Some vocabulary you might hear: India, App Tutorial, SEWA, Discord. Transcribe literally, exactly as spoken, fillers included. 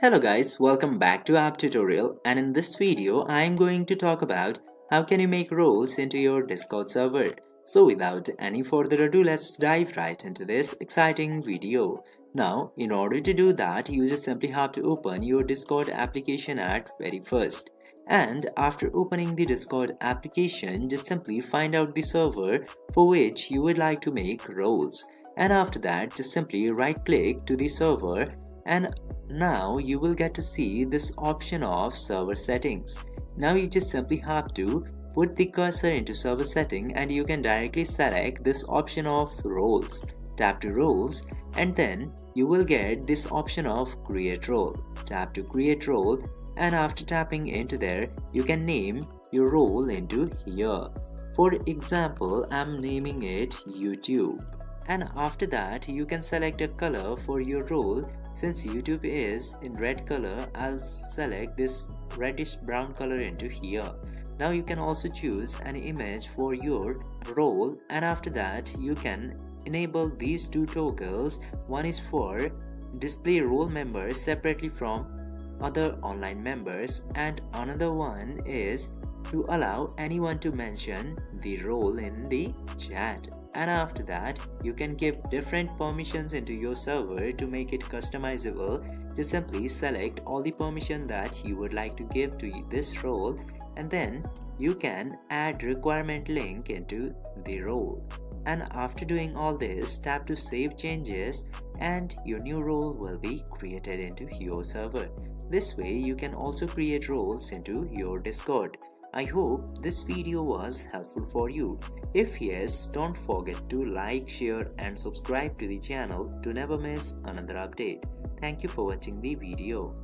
Hello guys, welcome back to App Tutorial, and in this video I am going to talk about how can you make roles into your Discord server. So without any further ado, let's dive right into this exciting video. Now in order to do that, you just simply have to open your Discord application at very first. And after opening the Discord application, just simply find out the server for which you would like to make roles. And after that, just simply right click to the server. And now you will get to see this option of server settings. Now you just simply have to put the cursor into server setting and you can directly select this option of roles. Tap to roles and then you will get this option of create role. Tap to create role and after tapping into there, you can name your role into here. For example, I'm naming it YouTube. And after that, you can select a color for your role. Since YouTube is in red color, I'll select this reddish brown color into here. Now you can also choose an image for your role, and after that you can enable these two toggles. One is for display role members separately from other online members, and another one is to allow anyone to mention the role in the chat. And after that, you can give different permissions into your server to make it customizable. Just simply select all the permission that you would like to give to this role, and then you can add requirement link into the role. And after doing all this, tap to save changes and your new role will be created into your server. This way you can also create roles into your Discord. I hope this video was helpful for you. If yes, don't forget to like, share and subscribe to the channel to never miss another update. Thank you for watching the video.